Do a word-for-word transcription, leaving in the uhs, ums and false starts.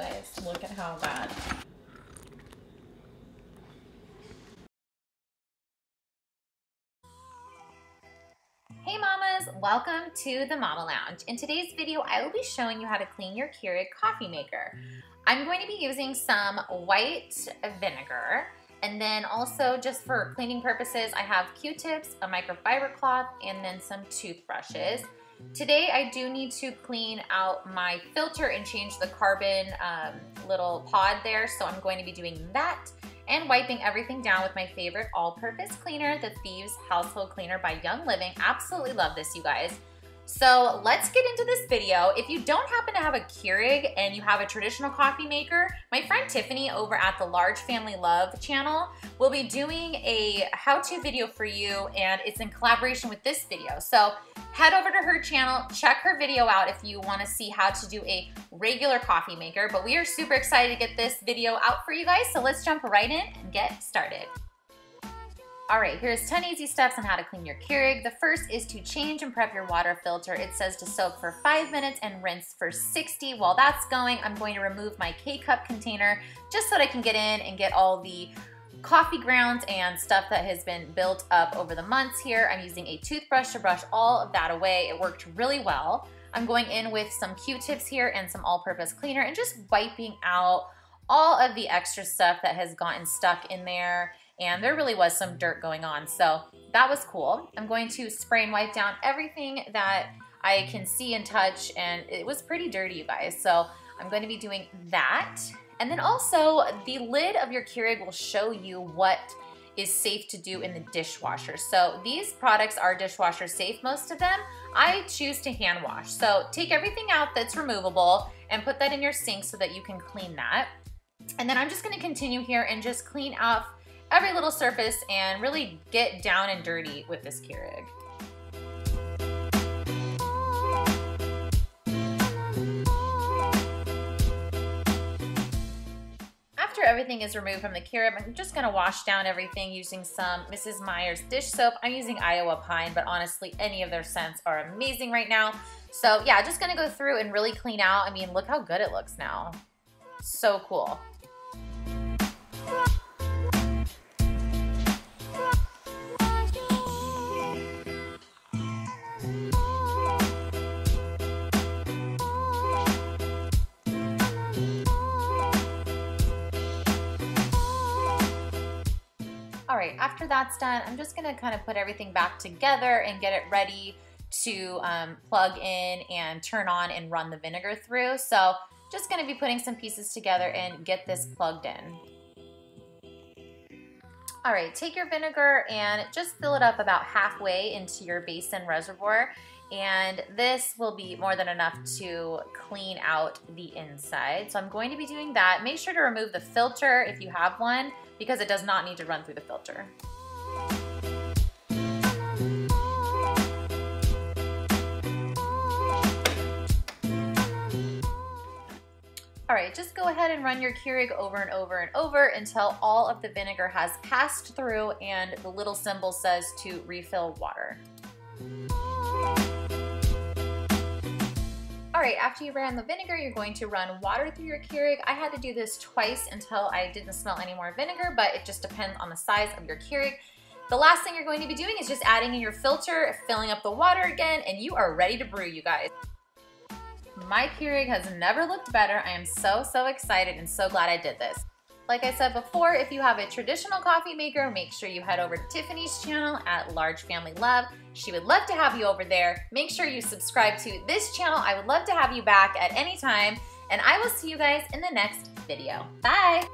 guys. Look at how bad. Hey mamas, welcome to the Mama Lounge. In today's video, I will be showing you how to clean your Keurig coffee maker. I'm going to be using some white vinegar, and then also just for cleaning purposes, I have Q-tips, a microfiber cloth, and then some toothbrushes. Today I do need to clean out my filter and change the carbon um, little pod there, so I'm going to be doing that and wiping everything down with my favorite all-purpose cleaner, the Thieves Household Cleaner by Young Living. Absolutely love this, you guys. So let's get into this video. If you don't happen to have a Keurig and you have a traditional coffee maker, my friend Tiffany over at the Large Family Love channel will be doing a how-to video for you, and it's in collaboration with this video. So head over to her channel, check her video out if you wanna see how to do a regular coffee maker, but we are super excited to get this video out for you guys, so let's jump right in and get started. All right, here's ten easy steps on how to clean your Keurig. The first is to change and prep your water filter. It says to soak for five minutes and rinse for sixty. While that's going, I'm going to remove my K-cup container just so that I can get in and get all the coffee grounds and stuff that has been built up over the months here. I'm using a toothbrush to brush all of that away. It worked really well. I'm going in with some Q-tips here and some all-purpose cleaner and just wiping out all of the extra stuff that has gotten stuck in there. And there really was some dirt going on, so that was cool. I'm going to spray and wipe down everything that I can see and touch, and it was pretty dirty, you guys, so I'm going to be doing that. And then also, the lid of your Keurig will show you what is safe to do in the dishwasher. So these products are dishwasher safe, most of them. I choose to hand wash. So take everything out that's removable and put that in your sink so that you can clean that. And then I'm just gonna continue here and just clean off every little surface and really get down and dirty with this Keurig. After everything is removed from the Keurig, I'm just gonna wash down everything using some Missus Meyer's dish soap. I'm using Iowa Pine, but honestly, any of their scents are amazing right now. So yeah, just gonna go through and really clean out. I mean, look how good it looks now. So cool. All right, after that's done, I'm just gonna kind of put everything back together and get it ready to um, plug in and turn on and run the vinegar through. So just gonna be putting some pieces together and get this plugged in. All right, take your vinegar and just fill it up about halfway into your basin reservoir. And this will be more than enough to clean out the inside. So I'm going to be doing that. Make sure to remove the filter if you have one, because it does not need to run through the filter. All right, just go ahead and run your Keurig over and over and over until all of the vinegar has passed through and the little symbol says to refill water. All right, after you ran the vinegar, you're going to run water through your Keurig. I had to do this twice until I didn't smell any more vinegar, but it just depends on the size of your Keurig. The last thing you're going to be doing is just adding in your filter, filling up the water again, and you are ready to brew, you guys. My Keurig has never looked better. I am so, so excited and so glad I did this. Like I said before, if you have a traditional coffee maker, make sure you head over to Tiffany's channel at Large Family Love. She would love to have you over there. Make sure you subscribe to this channel. I would love to have you back at any time, and I will see you guys in the next video. Bye!